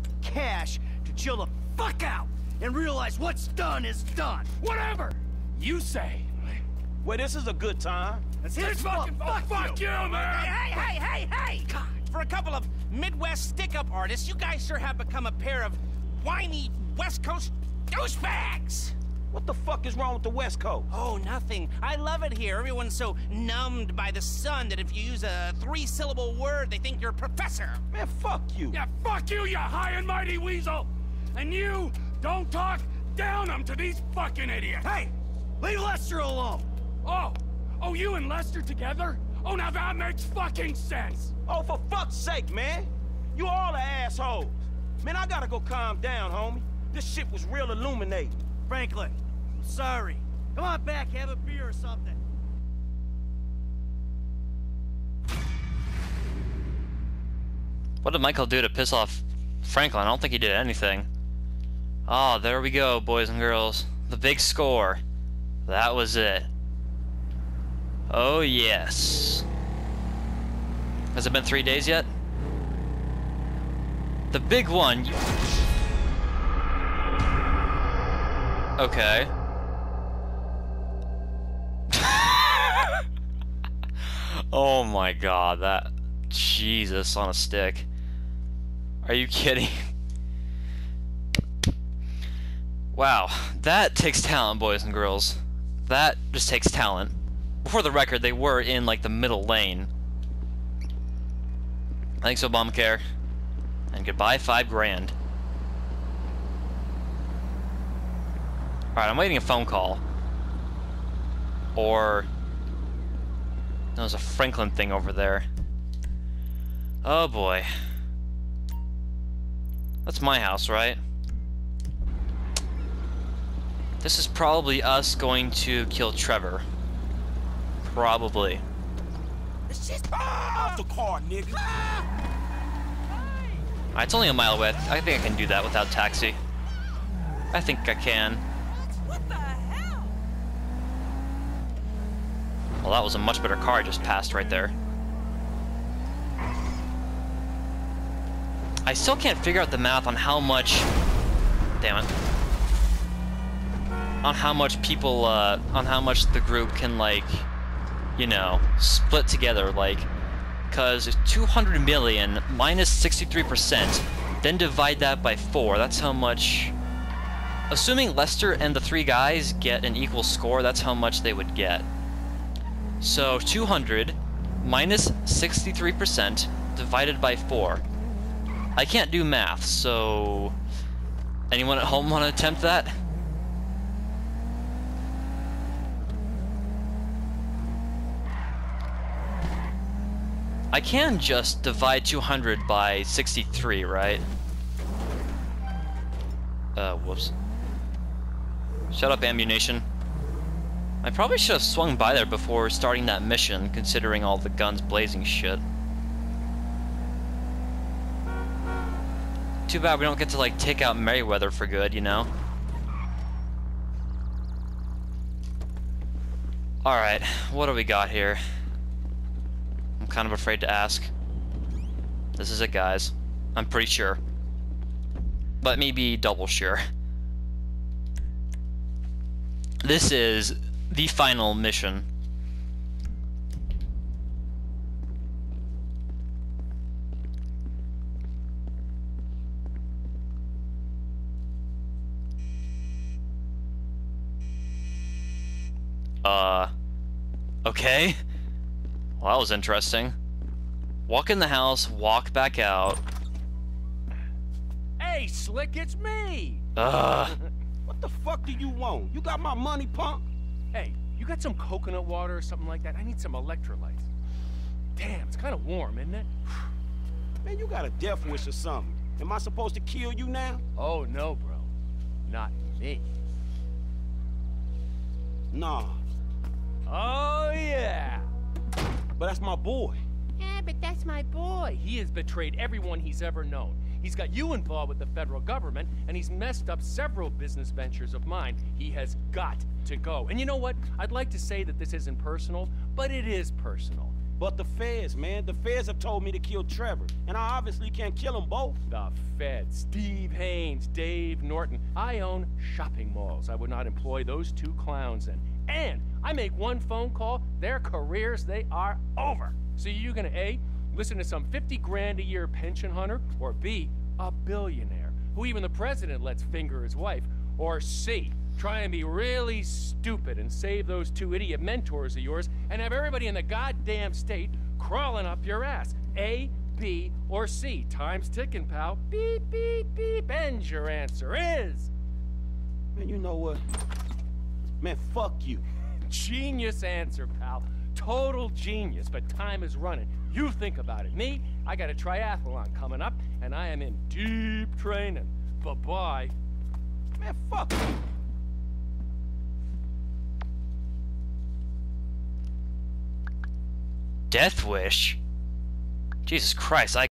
wallet cash to chill the fuck out and realize what's done is done. Whatever you say. Well, this is a good time. It's his fucking fuck you, man! Hey! God. For a couple of Midwest stick-up artists, you guys sure have become a pair of whiny West Coast douchebags! What the fuck is wrong with the West Coast? Oh, nothing. I love it here. Everyone's so numbed by the sun that if you use a three-syllable word, they think you're a professor. Man, fuck you. Yeah, fuck you, you high and mighty weasel! And you don't talk down them to these fucking idiots! Hey! Leave Lester alone! Oh, you and Lester together? Oh, now that makes fucking sense! Oh, for fuck's sake, man! You all are assholes! Man, I gotta go calm down, homie. This shit was real illuminating. Franklin, I'm sorry. Come on back, have a beer or something. What did Michael do to piss off Franklin? I don't think he did anything. Ah, there we go, boys and girls. The big score. That was it. Oh, yes. Has it been 3 days yet? The big one. Okay. Oh my god, that... Jesus on a stick. Are you kidding? Wow. That takes talent, boys and girls. That just takes talent. For the record, they were in, like, the middle lane. Thanks, Obamacare. And goodbye, $5,000. Alright, I'm waiting a phone call. Or... there's a Franklin thing over there. Oh, boy. That's my house, right? This is probably us going to kill Trevor. Probably. Off the car, nigga. Alright, it's only a mile away. I think I can do that without taxi. I think I can. What the hell? Well, that was a much better car I just passed right there. I still can't figure out the math on how much... damn it. On how much people, on how much the group can, like... you know, split together, like, because 200 million minus 63%, then divide that by 4, that's how much, assuming Lester and the three guys get an equal score, that's how much they would get. So 200 minus 63% divided by 4. I can't do math, so anyone at home want to attempt that? I can just divide 200 by 63, right? Whoops. Shut up, ammunition. I probably should have swung by there before starting that mission, considering all the guns blazing shit. Too bad we don't get to, like, take out Merryweather for good, you know? Alright, what do we got here? Kind of afraid to ask. This is it, guys. I'm pretty sure. But maybe double sure. This is the final mission. Okay. Well, that was interesting. Walk in the house, walk back out. Hey, Slick, it's me! What the fuck do you want? You got my money, punk? Hey, you got some coconut water or something like that? I need some electrolytes. Damn, it's kind of warm, isn't it? Man, you got a death wish or something. Am I supposed to kill you now? Oh, no, bro. Not me. Nah. Oh, yeah! But that's my boy. Yeah, but that's my boy. He has betrayed everyone he's ever known. He's got you involved with the federal government, and he's messed up several business ventures of mine. He has got to go. And you know what? I'd like to say that this isn't personal, but it is personal. But the feds, man. The feds have told me to kill Trevor, and I obviously can't kill them both. The feds. Steve Haynes, Dave Norton. I own shopping malls. I would not employ those two clowns in. And I make one phone call, their careers, they are over. So you're gonna A, listen to some 50 grand a year pension hunter, or B, a billionaire, who even the president lets finger his wife, or C, try and be really stupid and save those two idiot mentors of yours and have everybody in the goddamn state crawling up your ass. A, B, or C. Time's ticking, pal. Beep, beep, beep. And your answer is... Man, you know what? Man, fuck you. Genius answer, pal. Total genius, but time is running. You think about it. Me, I got a triathlon coming up, and I am in deep training. Bye-bye. Man, fuck you. Death wish? Jesus Christ, I